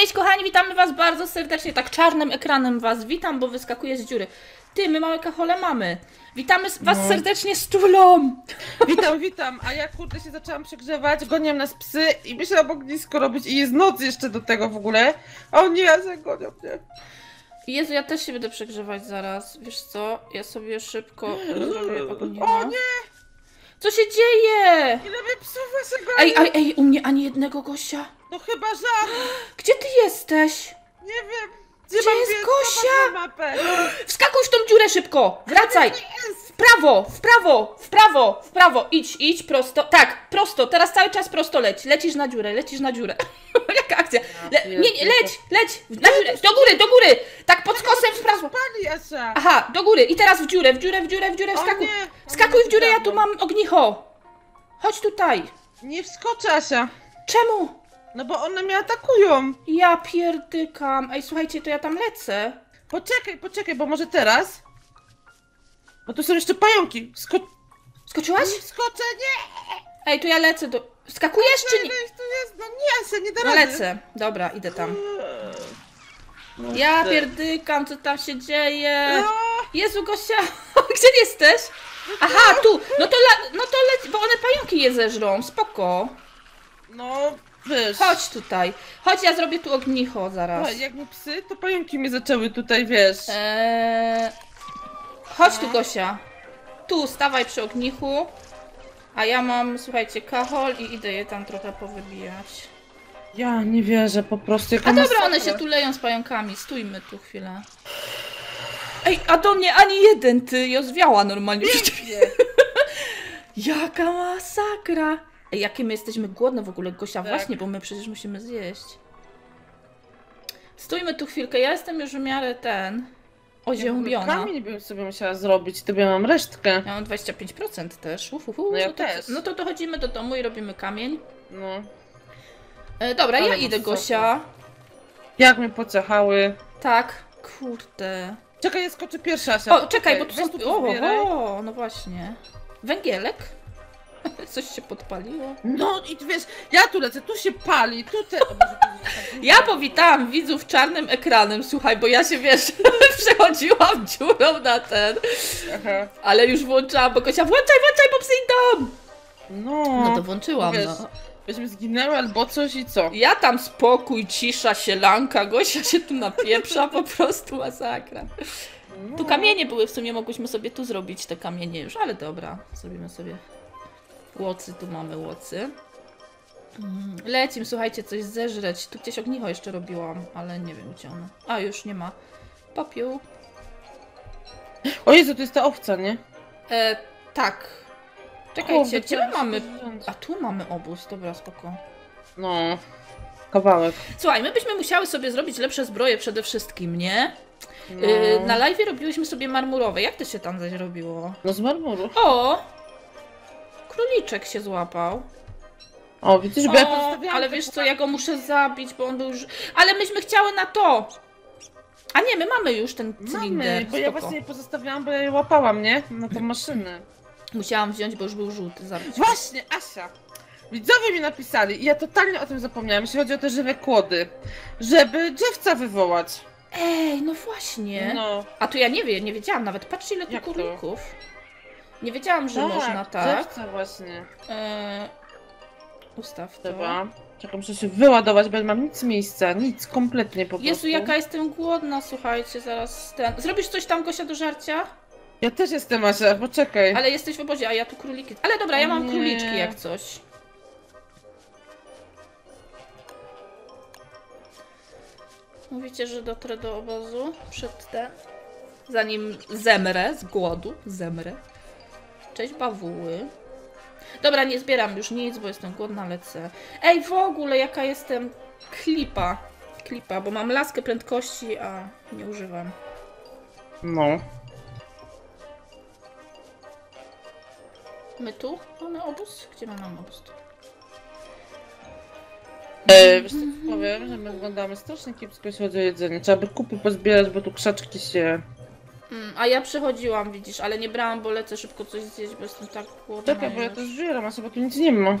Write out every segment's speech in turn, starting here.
Cześć kochani, witamy was bardzo serdecznie, tak czarnym ekranem was witam, bo wyskakuje z dziury. Ty, my małe kachole mamy. Witamy was serdecznie z Tulą. Witam, a ja kurde się zaczęłam przegrzewać, goniłem nas psy i myślałam ognisko robić i jest noc jeszcze do tego w ogóle. A oni razem gonią mnie. Jezu, ja też się będę przegrzewać zaraz, wiesz co, ja sobie szybko zrobię ognisko. O nie! Co się dzieje? Ile my psów właśnie goni? Ej, u mnie ani jednego gościa. No chyba żadne. Gdzie ty jesteś? Nie wiem. Gdzie jest Gosia? Wskakuj w tą dziurę szybko! Wracaj! W prawo! Idź, prosto. Tak, prosto, teraz cały czas prosto leć. Lecisz na dziurę. Jaka akcja? Leć! Na dziurę! Do góry! Tak pod skosem w prawo. Aha, do góry i teraz w dziurę, wskakuj w dziurę, ja tu mam ognicho. Chodź tutaj. Nie wskoczę, Asia. Czemu? No bo one mnie atakują. Ja pierdykam. Ej, słuchajcie, to ja tam lecę. Poczekaj, bo może teraz? Bo tu są jeszcze pająki. Skoczyłaś? Skoczę, nie! Ej, to ja lecę do... Skakujesz czy nie? No nie, se nie da rady. No lecę. Dobra, idę tam. Ja pierdykam, co tam się dzieje. Jezu, Gosia, gdzie jesteś? Aha, tu. No to leć, bo one pająki je zeżrą. Spoko. No... Wiesz. Chodź tutaj. Chodź, ja zrobię tu ognicho zaraz. No, jak mi psy, to pająki mnie zaczęły tutaj, wiesz. Chodź tu, Gosia. Tu, stawaj przy ognichu. A ja mam, słuchajcie, kachol i idę je tam trochę powybijać. Ja nie wierzę, po prostu. A dobra, one się tu leją z pająkami. Stójmy tu chwilę. Ej, a do mnie ani jeden, ty. Ja zwiała normalnie. Jaka masakra. Ej, jakie my jesteśmy głodne w ogóle, Gosia, tak. Właśnie, bo my przecież musimy zjeść. Stójmy tu chwilkę, ja jestem już w miarę oziębiona. Ja kamień bym sobie musiała zrobić, tobie mam resztkę. Ja mam 25% też, no ja też. No to dochodzimy do domu i robimy kamień. No. Dobra, ale ja idę, Gosia. Jak mnie pocechały. Tak, kurde. Czekaj, ja skoczę pierwsza, Asia. O, czekaj, bo tu są... O, no właśnie. Węgielek? Coś się podpaliło. No i wiesz, ja tu lecę, tu się pali, Ja powitałam widzów czarnym ekranem, słuchaj, bo ja się, wiesz, przechodziłam dziurą na ten. Aha. Ale już włączałam, bo Gosia, włączaj, bo psy idą! No to włączyłam, wiesz, no. Byśmy zginęły albo coś i co? Ja tam spokój, cisza, sielanka, Gosia się tu napieprza, po prostu masakra. No. Tu kamienie były, w sumie mogłyśmy sobie tu zrobić te kamienie już, ale dobra, zrobimy sobie... Łocy, tu mamy łocy. Lecim, słuchajcie, coś zeżreć. Tu gdzieś ognicho jeszcze robiłam, ale nie wiem gdzie ono. A, już nie ma. Popiół. O Jezu, to jest ta owca, nie? Tak. Czekajcie, gdzie my mamy... A tu mamy obóz, dobra, spoko. No, kawałek. Słuchaj, my byśmy musiały sobie zrobić lepsze zbroje przede wszystkim, nie? No. Na live'ie robiłyśmy sobie marmurowe. Jak to się tam zaś robiło? No z marmuru. O! Króliczek się złapał. O, widzisz, bo ja ale wiesz co, ja go muszę zabić, bo on był już... Ale myśmy chciały na to! A nie, my mamy już ten cylinder. Mamy, bo ja właśnie je pozostawiałam, bo ja je łapałam, nie? Na tą maszynę. Musiałam wziąć, bo już był żółty. Zabić. Właśnie, Asia! Widzowie mi napisali i ja totalnie o tym zapomniałam, jeśli chodzi o te żywe kłody. Żeby drzewca wywołać. Ej, no właśnie. No. A tu ja nie wiedziałam nawet. Patrzcie, ile tu kurników. Nie wiedziałam, że można tak. Właśnie. Ustaw to. Dobra. Czekam, muszę się wyładować, bo nie mam nic miejsca, nic, kompletnie po prostu. Jezu, jaka jestem głodna, słuchajcie, zaraz ten... Zrobisz coś tam, Gosia, do żarcia? Ja też jestem, Asia, poczekaj. Ale jesteś w obozie, a ja tu króliki... Ale dobra, ja mam króliczki jak coś. Mówicie, że dotrę do obozu przed ten... Zanim zemrę z głodu, Cześć, bawuły. Dobra, nie zbieram już nic, bo jestem głodna, lecę. Ej, w ogóle jaka jestem klipa. Bo mam laskę prędkości, a nie używam. No. My tu mamy obóz? Gdzie mamy obóz? Wiesz co powiem, że my wyglądamy strasznie kiepsko, jeśli chodzi o jedzenie. Trzeba by kupy pozbierać, bo tu krzaczki się... A ja przechodziłam, widzisz, ale nie brałam, bo lecę szybko coś zjeść, bo jestem tak głodna. Czekaj, bo ja to zbieram, a sobie tu nic nie ma.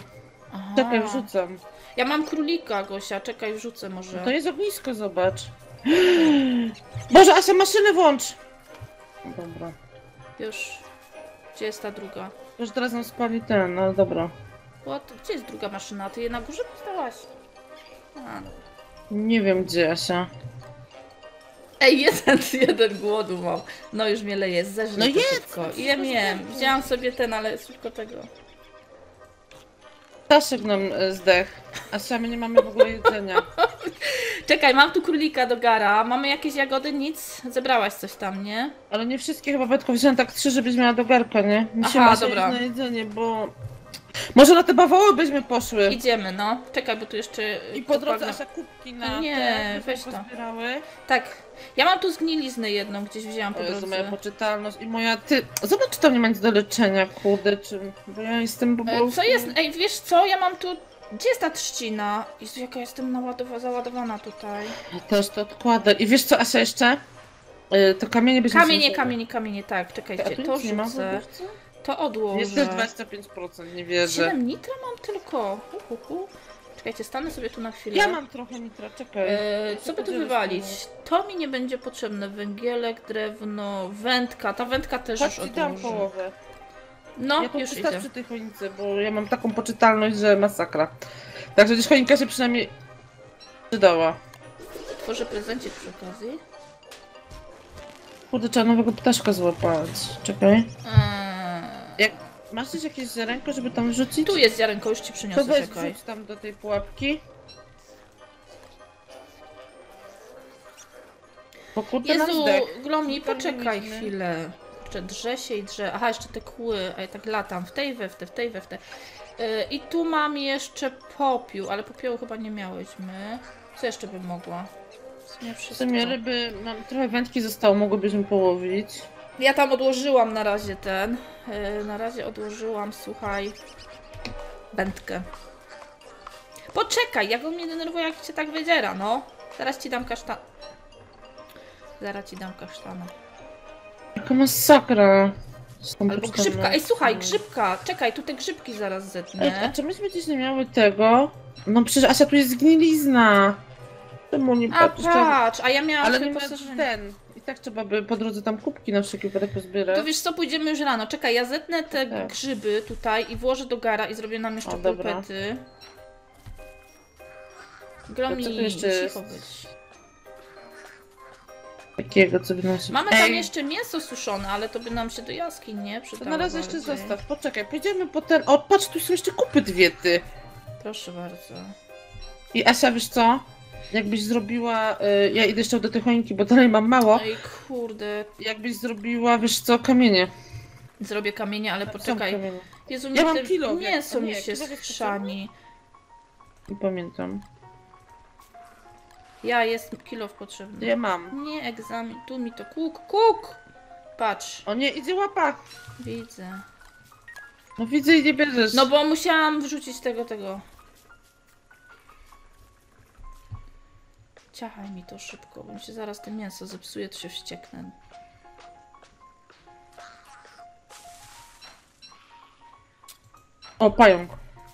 Aha. Czekaj, wrzucam. Ja mam królika, Gosia, czekaj, wrzucę może. To jest ognisko, zobacz. Boże, Asia, maszynę włącz! Dobra. Już. Gdzie jest ta druga? Już teraz nam spali ten, no dobra. What? Gdzie jest druga maszyna? Ty je na górze postałaś? A. Nie wiem gdzie, Asia. Ej, jeden głodu mam. No już mnie leje, zeżrę. No jedz! Ja wiem, wzięłam sobie ten, ale szybko tego. Ptaszek nam zdech, a my nie mamy w ogóle jedzenia. Czekaj, mam tu królika do gara, mamy jakieś jagody, nic? Zebrałaś coś tam, nie? Ale nie wszystkie chyba, Wetko, wziąłem tak 3, żebyś miała do garka, nie? Musimy dobra. Na jedzenie, bo... Może na te bawoły byśmy poszły. Idziemy, no. Czekaj, bo tu jeszcze... I po drodze aż kubki na... Nie, te, weź to. Tak. Ja mam tu zgniliznę jedną, gdzieś wzięłam po drodze. Moja poczytalność i moja... Ty... Zobacz, czy tam nie ma nic do leczenia, kurde, czy... Bo ja jestem po prostu... Co jest? Ej, wiesz co? Ja mam tu... Gdzie jest ta trzcina? Jezu, jaka jestem załadowana tutaj. Ja też to odkładę. I wiesz co, Asia, jeszcze? To kamienie byśmy... Kamienie, tak. Czekajcie, to rzucę. To odłożę. Jest też 25%, nie wierzę. 7 nitra mam tylko. Czekajcie, stanę sobie tu na chwilę. Ja mam trochę nitra, czekaj. Co by tu wywalić? To mi nie będzie potrzebne. Węgielek, drewno, wędka. Ta wędka też już odłożę. Dam połowę. No, ja to już idę. Przy tej choince, bo ja mam taką poczytalność, że masakra. Także gdzieś choinka się przynajmniej przydała. Tworzę prezencik przy okazji. Kurde, trzeba nowego ptaszka złapać. Czekaj. Jak masz też jakieś ziarenko, żeby tam rzucić? Tu jest ziarenko, już ci przyniosę, czekaj. To weź, rzuć tam do tej pułapki. Bo kurde, Jezu, Glomi, poczekaj chwilę. Jeszcze drze się i drze. Aha, jeszcze te kły, a ja tak latam. W tej, we w te, w tej, we w te. I tu mam jeszcze popiół, ale popiołu chyba nie miałyśmy. Co jeszcze bym mogła? W sumie ryby, mam trochę wędki zostało, mogłybyśmy połowić. Ja tam odłożyłam na razie ten. Na razie odłożyłam, słuchaj, wędkę. Poczekaj, jak on mnie denerwuje, jak cię tak wydziera, no. Zaraz ci dam kasztana. Jaka masakra. Albo grzybka. Ej, słuchaj, grzybka. Czekaj, tu te grzybki zaraz zetnę. Ej, a czy myśmy gdzieś nie miały tego? No przecież, Asia, tu jest zgnilizna. Czemu nie patrz? Patrz, a ja miałam... Ale nie ten. I tak trzeba by po drodze tam kubki na wszelki wypadek pozbierać. To wiesz co, pójdziemy już rano. Czekaj, ja zetnę te grzyby tutaj i włożę do gara i zrobię nam jeszcze pulpety. Gromi, cicho być. Takiego, co by nam się... Mamy tam jeszcze mięso suszone, ale to by nam się do jaskiń nie przydało. To na razie jeszcze zostaw, poczekaj, pójdziemy po ten... O, patrz, tu są jeszcze kupy dwie, ty. Proszę bardzo. I Asia, wiesz co? Jakbyś zrobiła... ja idę jeszcze do tej choinki, bo dalej mam mało. Ej, kurde. Jakbyś zrobiła, wiesz co, kamienie. Zrobię kamienie, ale poczekaj. Jezu, ja mam kilo. Mięso mi się schrzani. Nie pamiętam. Ja jest kilow potrzebny. Ja mam. Nie, egzamin. Tu mi to kuk! Patrz. O nie, idzie łapa. Widzę. No widzę i nie bierzesz. No bo musiałam wrzucić tego. Ciachaj mi to szybko, bo mi się zaraz to mięso zepsuje, to się wścieknę. O, pająk.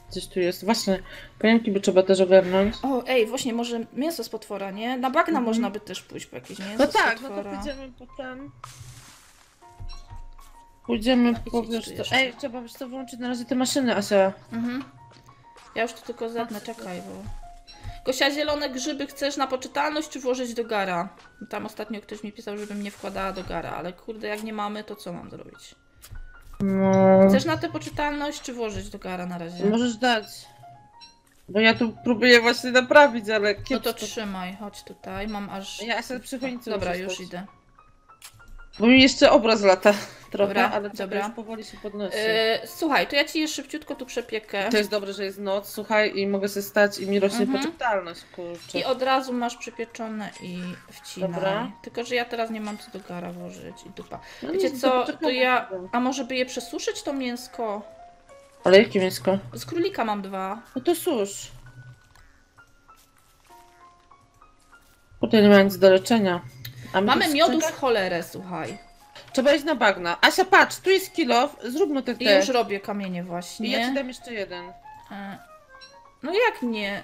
Coś tu jest. Właśnie, pająki by trzeba też ogarnąć. O, ej, właśnie, może mięso z potwora, nie? Na bagna można by też pójść po jakieś mięso z potwora. No tak, pójdziemy potem. Pójdziemy po... Ej, trzeba wiesz co, włączyć na razie te maszyny, Asia. Ja już tu tylko zadnę, czekaj, bo... Gosia, zielone grzyby chcesz na poczytalność, czy włożyć do gara? Tam ostatnio ktoś mi pisał, żebym nie wkładała do gara, ale kurde, jak nie mamy, to co mam zrobić? No. Chcesz na tę poczytalność, czy włożyć do gara na razie? Możesz dać. Bo ja tu próbuję właśnie naprawić, ale kiepsko. No to trzymaj, chodź tutaj, mam aż... Ja sobie przy choince. Dobra, już idę. Bo mi jeszcze obraz lata trochę, dobra, ale dobra. Już powoli się podnosi. Słuchaj, to ja ci je szybciutko tu przepiekę. To jest dobre, że jest noc, słuchaj, i mogę sobie stać i mi rośnie poczytalność, kurczę. I od razu masz przypieczone i wcinaj. Dobra. Tylko, że ja teraz nie mam co do gara włożyć i dupa. No wiecie nic, co, to ja... A może by je przesuszyć to mięsko? Ale jakie mięsko? Z królika mam 2. No to susz. Tutaj nie ma nic do leczenia. Mamy miodu w cholerę, słuchaj. Trzeba iść na bagna. Asia, patrz, tu jest kilof, zróbmy te. I już robię kamienie właśnie. I ja ci dam jeszcze jeden. No jak nie?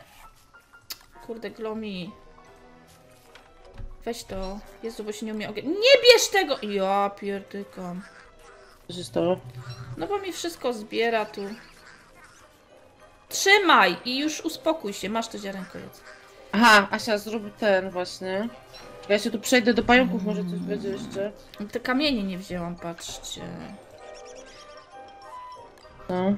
Kurde, Glomi. Weź to. Jezu, bo się nie umie ogień. Nie bierz tego! Ja pierdykam. Co się stało? No bo mi wszystko zbiera tu. Trzymaj i już uspokój się. Masz to ziarenko, jedz. Aha, Asia, zrób ten właśnie. Ja się tu przejdę do pająków, może coś będzie jeszcze. Te kamienie nie wzięłam, patrzcie. No.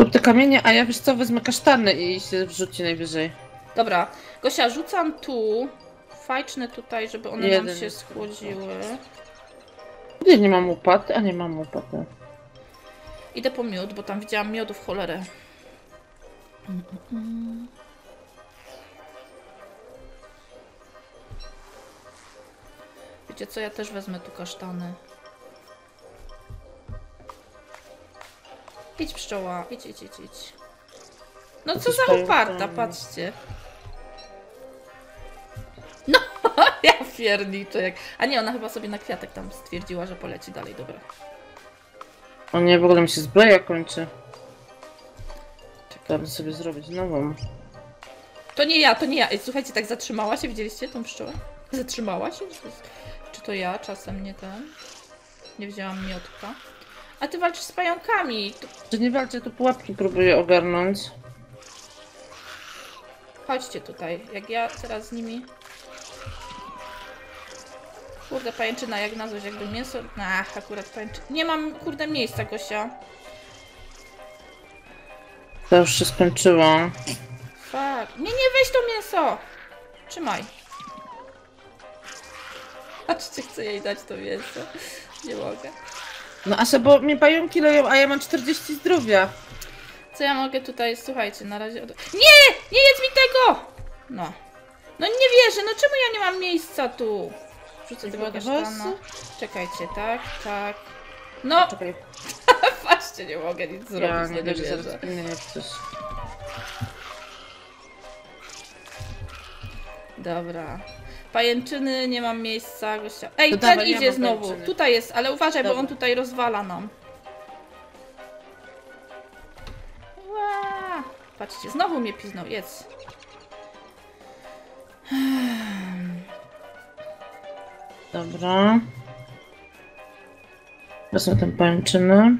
Zrób te kamienie, a ja wiesz co, wezmę kasztany i się wrzuci najwyżej. Dobra, Gosia, rzucam tu. Fajczne tutaj, żeby one nam się schłodziły. Nie, nie mam łopaty, a nie mam łopaty. Idę po miód, bo tam widziałam miodu w cholerę. Wiecie co, ja też wezmę tu kasztany. Idź pszczoła, idź. No co za uparta, patrzcie. No, ja pierniczek. A nie, ona chyba sobie na kwiatek tam stwierdziła, że poleci dalej, dobra. O nie, w ogóle mi się zbroja kończy. Czekam sobie zrobić nową. To nie ja. Słuchajcie, tak zatrzymała się, widzieliście tą pszczołę? Zatrzymała się? Czy to ja czasem nie ten? Nie wzięłam miotka. A ty walczysz z pająkami. To nie walczę, to pułapki próbuję ogarnąć. Chodźcie tutaj, jak ja teraz z nimi... Kurde, pajęczyna, jak nazwać, jakby mięso... Ach, akurat pajęczyna. Nie mam, kurde, miejsca, Gosia. To już się skończyło. Fuck. Nie, weź to mięso! Trzymaj. Patrzcie, chcę jej dać to mięso. Nie mogę. No Asia, bo mnie pająki leją, a ja mam 40 zdrowia. Co ja mogę tutaj, słuchajcie, na razie... Nie! Nie jedz mi tego! No. No nie wierzę, no czemu ja nie mam miejsca tu? Rzucę tego kasztana. Czekajcie, tak. No! Czekaj. Właśnie nie mogę nic zrobić, ja nie dowierzę. Dobra. Pajęczyny, nie mam miejsca, Gościa. Ej, to ten dawaj, idzie ja znowu. Pajęczyny. Tutaj jest, ale uważaj, dobra, bo on tutaj rozwala nam. Ła! Patrzcie, znowu mnie piznął, jedz. Dobra. Teraz na tę pajęczynę.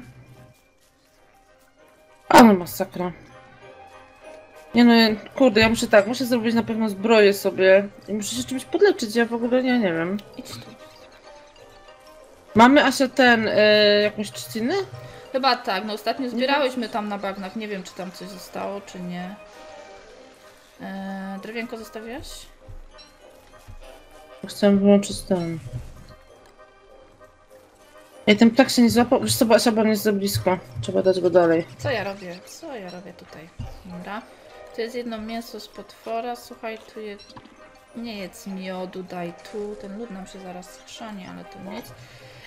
Ale masakra. Nie no, kurde, ja muszę tak, muszę zrobić na pewno zbroję sobie. I muszę się czymś podleczyć, ja w ogóle nie wiem. Idź tu. Mamy, Asia, ten, jakąś trzcinę? Chyba tak, no ostatnio zbierałyśmy tam na bagnach, nie wiem czy tam coś zostało, czy nie. Drewienko zostawiasz? Chciałam wyłączyć ten. Ej, ten ptak się nie złapał. Wiesz co, bo Asia jest za blisko. Trzeba dać go dalej. Co ja robię tutaj? Dobra. Tu jest jedno mięso z potwora. Słuchaj, tu jest... Nie jedz miodu, daj tu. Ten lud nam się zaraz skrzani, ale to nic.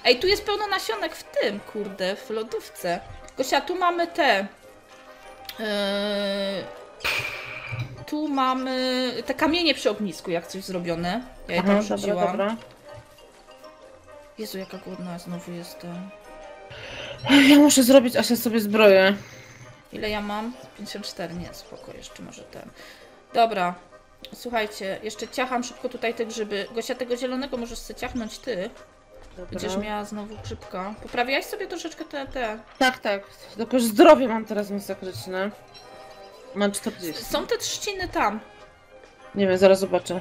Ej, tu jest pełno nasionek w tym, kurde, w lodówce. Gosia, tu mamy te... Tu mamy te kamienie przy ognisku, jak coś zrobione. Ja je tam rzuciłam. Dobra. Jezu, jaka głodna znowu jestem. Ja muszę zrobić, Asia, sobie zbroję. Ile ja mam? 54, nie, spoko, jeszcze może ten. Dobra, słuchajcie, jeszcze ciacham szybko tutaj te grzyby. Gosia, tego zielonego możesz sobie ciachnąć ty. Dobra. Będziesz miała znowu grzybka. Poprawiałaś sobie troszeczkę te... Tak, tylko już zdrowie mam teraz masakryczne. Mam 40. Są te trzciny tam. Nie wiem, zaraz zobaczę.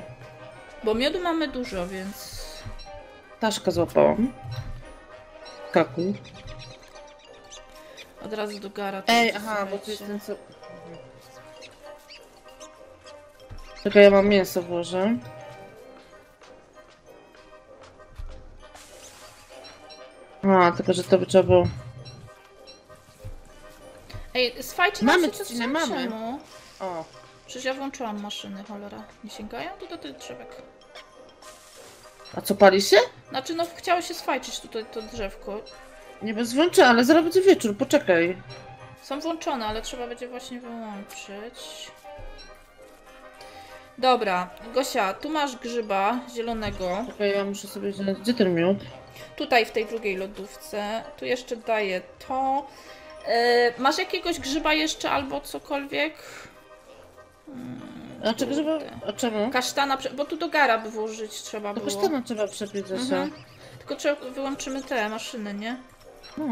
Bo miodu mamy dużo, więc... Taszkę złapałam. Kakuj. Od razu do gara. Ej, aha, bo tu jest ten co... Czekaj, ja mam mięso włożę. A, tylko że to by trzeba było... Ej, z fajczy mamy trzcinę, mamy. O. Przecież ja włączyłam maszyny, cholera. Nie sięgają tu do tych drzewek. A co, pali się? Znaczy, no chciało się sfajczyć tutaj to drzewko. Nie bez włączenia, ale zaraz będzie wieczór, poczekaj. Są włączone, ale trzeba będzie właśnie wyłączyć. Dobra, Gosia, tu masz grzyba zielonego. Czekaj, ja muszę sobie wziąć. Gdzie ten miód? Tutaj w tej drugiej lodówce. Tu jeszcze daję to. Masz jakiegoś grzyba jeszcze albo cokolwiek? Znaczy grzyba? A czemu? Kasztana, bo tu do gara by włożyć trzeba było. Kasztana trzeba przebić ze sobą. Tylko wyłączymy te maszyny, nie? No,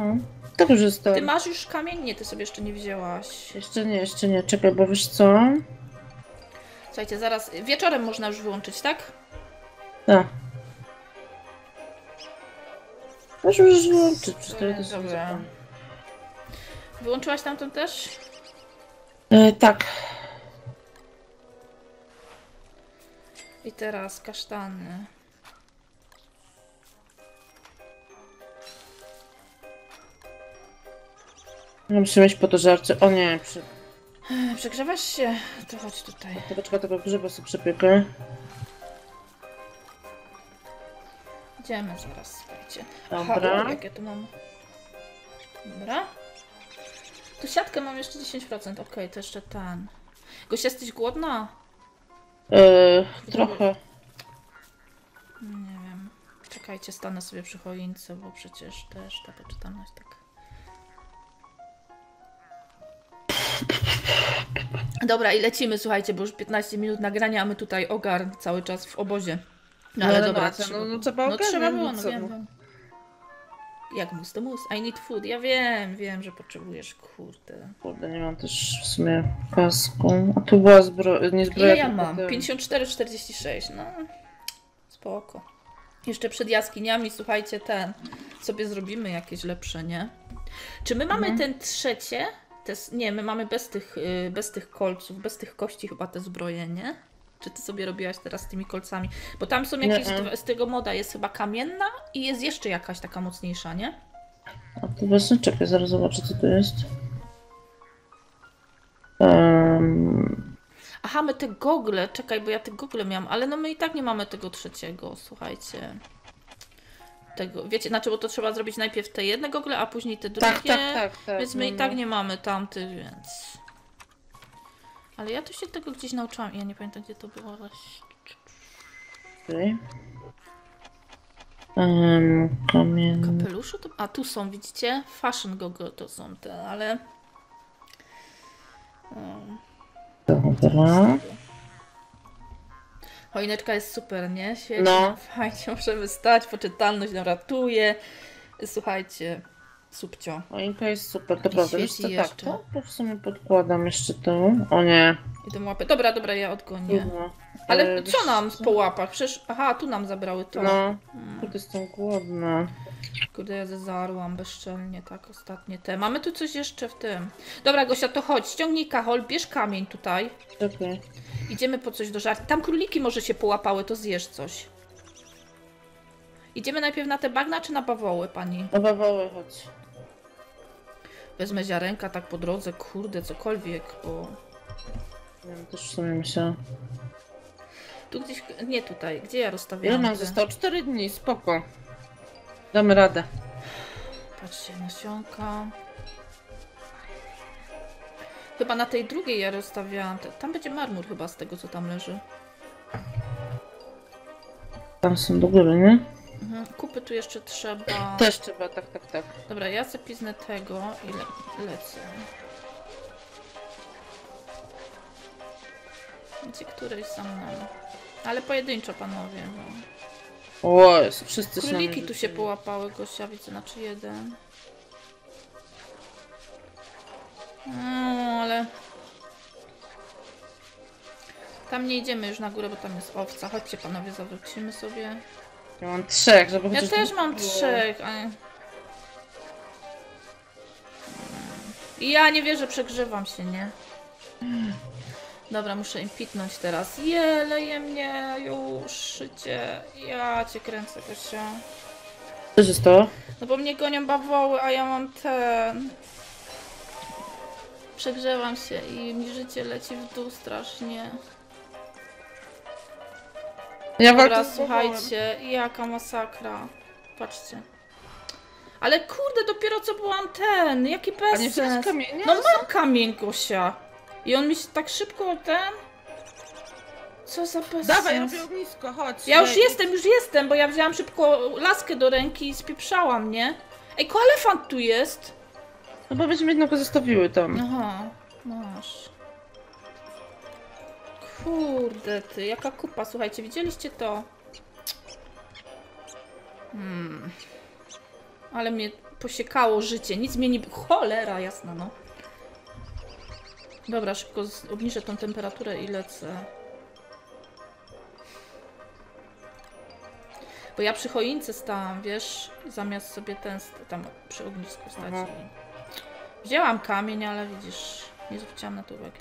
to korzystam. Ty masz już kamień? Nie, ty sobie jeszcze nie wzięłaś. Jeszcze nie, czekaj, bo wiesz co? Słuchajcie, zaraz, wieczorem można już wyłączyć, tak? Tak. Też już wyłączyć, dobra. Wyłączyłaś tamtą też? Tak. I teraz kasztany. Musimy mieć po to żarcie. O nie, przegrzewasz się? To chodź tutaj. Tego grzyba sobie przepiekę. Idziemy zaraz, słuchajcie. Dobra. Jakie ja tu mam? Dobra. Tu siatkę mam jeszcze 10%. Okej, to jeszcze ten. Gosia, jesteś głodna? Trochę. Nie wiem. Czekajcie, stanę sobie przy choince, bo przecież też taka czytelność taka. Dobra, i lecimy, słuchajcie, bo już 15 minut nagrania, a my tutaj ogar cały czas w obozie. No, ale dobra, Marcia, trzeba, trzeba ogarnąć, trzeba było, wiem. Jak mus to mus? I need food. Ja wiem, że potrzebujesz, kurde. Kurde, nie mam też w sumie kaską. A tu była zbroja. Ja mam, 54,46, no spoko. Jeszcze przed jaskiniami, słuchajcie, ten sobie zrobimy jakieś lepsze, nie? Czy my mamy ten trzecie? Nie, my mamy bez tych kolców, bez tych kości chyba te zbroje, nie? Czy ty sobie robiłaś teraz z tymi kolcami? Bo tam są jakieś, z tego moda jest chyba kamienna i jest jeszcze jakaś taka mocniejsza, nie? A to właśnie czekaj, zaraz zobaczę co to jest. Aha, my te gogle, czekaj, bo ja te gogle miałam, ale no my i tak nie mamy tego trzeciego, słuchajcie. Tego, wiecie, znaczy, bo to trzeba zrobić najpierw te jedne gogle, a później te drugie, tak, więc my i tak nie mamy tamtych, więc... Ale ja to się tego gdzieś nauczyłam, ja nie pamiętam gdzie to było. Okay. Kapeluszu? To... A tu są, widzicie? Fashion gogle to są te, ale... Dobra. Choineczka jest super, nie? Świetnie, no. Fajnie, możemy stać, poczytalność nam ratuje. Słuchajcie, subcio. Choinka jest super, to prawda. Tak, to w sumie podkładam jeszcze tu. O nie. Idę łapę. Dobra, ja odgonię. Ale co nam po łapach? Przecież... Aha, tu nam zabrały to. No, kurde, jestem głodna. Kurde, ja zezarłam bezczelnie tak ostatnie te. Mamy tu coś jeszcze w tym. Dobra, Gosia, to chodź, ściągnij kachol, bierz kamień tutaj. Okej. Idziemy po coś do żarcia. Tam króliki może się połapały, to zjesz coś. Idziemy najpierw na te bagna, czy na bawoły, pani? Na bawoły, chodź. Wezmę ziarenka tak po drodze, kurde, cokolwiek, bo... Ja też w sumie myślałam. Tu gdzieś... Nie tutaj, gdzie ja rozstawiam? Ja nam zostało 4 dni, spoko. Damy radę. Patrzcie, nasionka. Chyba na tej drugiej ja rozstawiałam. Tam będzie marmur chyba z tego, co tam leży. Tam są do góry, nie? Kupy tu jeszcze trzeba. Też trzeba, tak. Dobra, ja sobie piznę tego i lecę. Gdzie którejś sam nam. Ale pojedynczo, panowie. No. O, jest, wszyscy króliki tu się połapały, Gosia, widzę, znaczy jeden. No, ale... Tam nie idziemy już na górę, bo tam jest owca. Chodźcie, panowie, zawrócimy sobie. Ja mam 3, żeby... Ja też mam 3, ale... I ja nie wierzę, przegrzewam się, nie? Dobra, muszę im pitnąć teraz. Je, leje mnie, już, szycie. Ja cię kręcę, Gosia. Co się stało? No bo mnie gonią bawoły, a ja mam ten... Przegrzewam się i mi życie leci w dół strasznie. Ja dobra, słuchajcie, jaka masakra. Patrzcie. Ale kurde, dopiero co byłam ten, jaki bezsens. No mam kamień, Gosia. I on mi się tak szybko ten... Co za pasja. Dawaj, robię ognisko, chodź. Ja już jestem, bo ja wzięłam szybko laskę do ręki i spieprzałam, nie? Ej, koalefant tu jest. No bo byśmy jednego zostawiły tam. Aha, masz. Kurde ty, jaka kupa, słuchajcie, widzieliście to? Ale mnie posiekało życie, nic mnie nie... Cholera jasna, no. Dobra, szybko obniżę tą temperaturę i lecę. Bo ja przy choince stałam, wiesz, zamiast sobie ten... tam przy ognisku stać. Wzięłam kamień, ale widzisz, nie zwróciłam na to uwagi.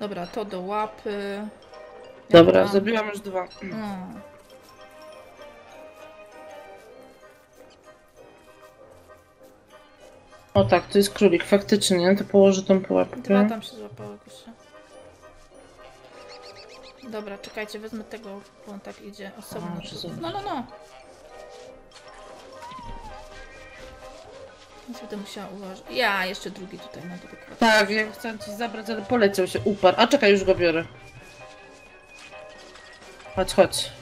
Dobra, to do łapy. Dobra, zrobiłam już dwa. O tak, to jest królik, faktycznie, to położę tą pułapkę. Dwa tam się złapały, proszę. Dobra, czekajcie, wezmę tego, bo on tak idzie osobno. No. Więc będę musiała uważać. Ja jeszcze drugi tutaj na drugi kwadrat. Tak, ja chciałam ci zabrać, ale poleciał się, uparł. A czekaj, już go biorę. Chodź, chodź.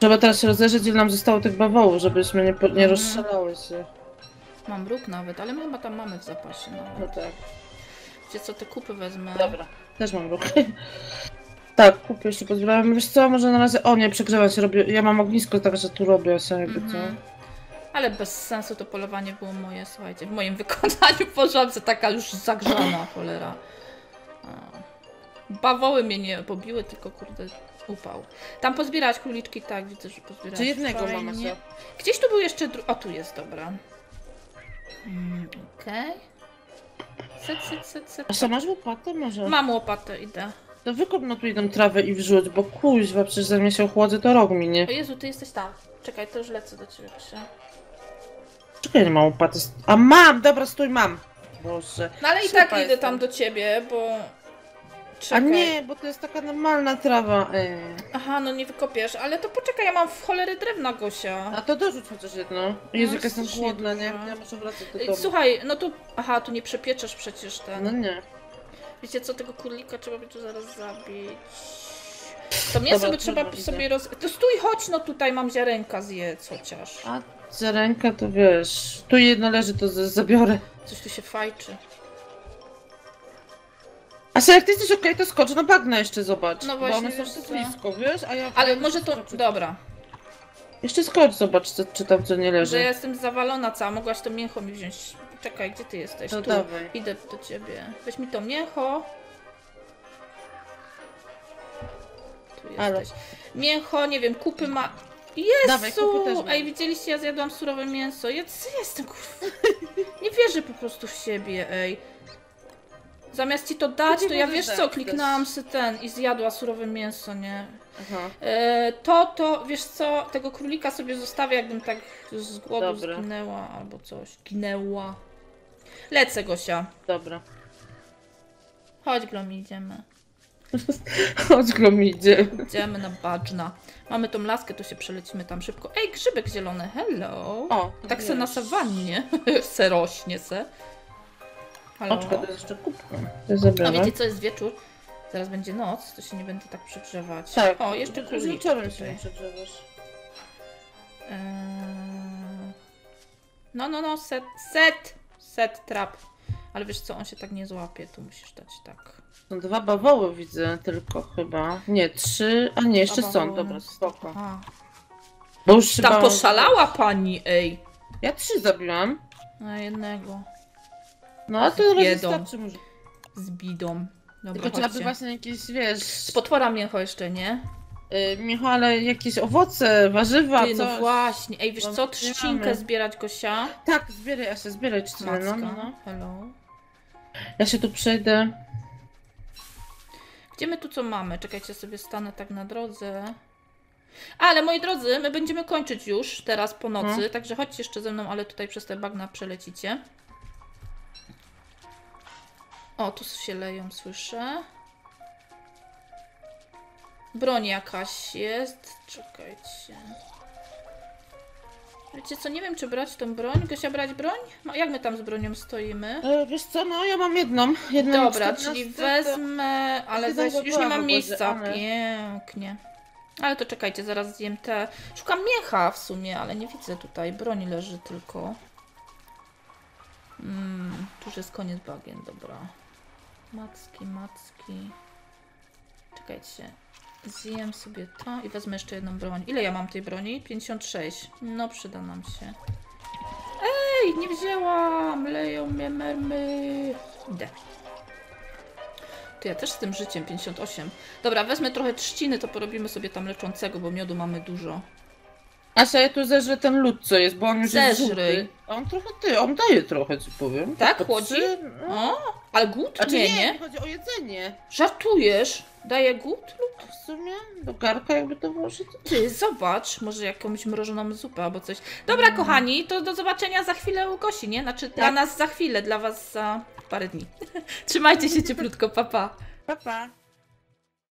Trzeba teraz się rozejrzeć, ile nam zostało tych bawołów, żebyśmy nie rozstrzelały się. Mam róg nawet, ale my chyba tam mamy w zapasie. No tak. Wiecie co, te kupy wezmę. Dobra, też mam róg. Tak, kupy jeszcze pozbierałem. Wiesz co, może na razie... O nie, przegrzewam się, robię... Ja mam ognisko, tak że tu robię się jakby co. Ale bez sensu to polowanie było moje, słuchajcie. W moim wykonaniu w porządce, taka już zagrzana, cholera. Bawoły mnie nie pobiły, tylko kurde... Upał. Tam pozbierać króliczki, tak, widzę, że pozbierać. Czy jednego mamy się? Gdzieś tu był jeszcze drugi. O, tu jest, dobra. Okej. Set. A co, masz łopatę może? Mam łopatę, idę. To wykup no tu jedną trawę i wrzuć, bo kuźwa, przecież za mnie się ochłodzę, to rok minie. O Jezu, ty jesteś tam. Czekaj, to już lecę do ciebie. Czekaj, nie mam łopaty. A mam! Dobra, stój, mam! Boże. No ale i tak idę tam do ciebie, bo... Czekaj. A nie, bo to jest taka normalna trawa. Aha, no nie wykopiesz, ale to poczekaj, ja mam w cholery drewna, Gosia. A to dorzuć chociaż jedno. Jezu, jaka jestem głodna, nie? Ja muszę wracać do domu. Słuchaj, no tu... Aha, tu nie przepieczesz przecież ten. No nie. Wiecie co, tego królika trzeba by tu zaraz zabić. To mięso by trzeba sobie To stój, chodź, no tutaj mam ziarenka, zjedz chociaż. A ziarenka to wiesz... Tu jedno leży, to zabiorę. Coś tu się fajczy. A jak ty jesteś okej, to skocz na bagna jeszcze, zobacz. No właśnie, bo one są blisko, wiesz? A ja ale może to... Skoczyć. Dobra. Jeszcze skocz, zobacz, czy tam co nie leży. Że ja jestem zawalona cała, mogłaś to mięcho mi wziąć. Czekaj, gdzie ty jesteś? No tu, dawaj. Idę do ciebie. Weź mi to mięcho. Tu jesteś. Mięcho, nie wiem, kupy ma... Jezu! Dawaj, kupy też ma. Ej, widzieliście, ja zjadłam surowe mięso. Ja jestem, kurwa. Nie wierzę po prostu w siebie, ej. Zamiast ci to dać, to ja wiesz co, kliknęłam sobie ten i zjadła surowe mięso, nie? Aha. Wiesz co, tego królika sobie zostawię, jakbym tak z głodu zginęła albo coś. Ginęła. Lecę, Gosia. Dobra. Chodź, Glomi, idziemy. Chodź, Glomi, idziemy. Idziemy na bagna. Mamy tą laskę, to się przelecimy tam szybko. Ej, grzybek zielony, hello. O, tak se na sawannie se rośnie se. Halo. Oczka, to jest jeszcze kubka. A wiecie co, jest wieczór, zaraz będzie noc, to się nie będę tak przygrzewać. Tak. O, jeszcze króliczki. Wieczorem się nie przygrzewasz. No, set trap. Ale wiesz co, on się tak nie złapie, tu musisz dać tak. No dwa bawoły widzę tylko chyba. Nie, trzy, a nie, jeszcze są, dobra, spoko. Bo już chyba... Ta poszalała pani, ej. Ja trzy zabiłam. A jednego. No, a to wystarczy może. Z bidą. Dobra, tylko trzeba by właśnie jakieś, wiesz... Z potwora mięcho jeszcze, nie? Mięcho, ale jakieś owoce, warzywa, coś. No właśnie. Ej, wiesz co? Trzcinkę zbierać, Gosia? Tak, zbieraj, ja się zbieraj trzcinę. No. Hello. Ja się tu przejdę. Gdzie my tu co mamy? Czekajcie, sobie stanę tak na drodze. Ale moi drodzy, my będziemy kończyć już teraz po nocy, także chodźcie jeszcze ze mną, ale tutaj przez te bagna przelecicie. O, tu się leją, słyszę. Broń jakaś jest. Czekajcie. Wiecie co, nie wiem czy brać tą broń. Gosia, brać broń? No, jak my tam z bronią stoimy? Wiesz co, no ja mam jedną. Dobra, czyli wezmę, ale zaś już nie mam miejsca. Pięknie. Ale to czekajcie, zaraz zjem te... Szukam miecha w sumie, ale nie widzę tutaj. Broń leży tylko. Tu już jest koniec bagien, dobra. Macki. Czekajcie. Zjem sobie to i wezmę jeszcze jedną broń. Ile ja mam tej broni? 56. No, przyda nam się. Ej, nie wzięłam! Leją mnie mermy. Idę. To ja też z tym życiem, 58. Dobra, wezmę trochę trzciny, to porobimy sobie tam leczącego, bo miodu mamy dużo. Asia, ja tu zeżrę ten lód, co jest, bo on już jest żółty. On daje trochę, co powiem. Tak, chodzi? O, ale głód? Nie, chodzi o jedzenie. Żartujesz? Daje głód lód? W sumie do garka jakby to włożyć. Ty, zobacz, może jakąś mrożoną zupę albo coś. Dobra, kochani, to do zobaczenia za chwilę u Gosi, nie? Znaczy tak. Dla nas za chwilę, dla was za parę dni. Trzymajcie się cieplutko, pa pa. Pa, pa.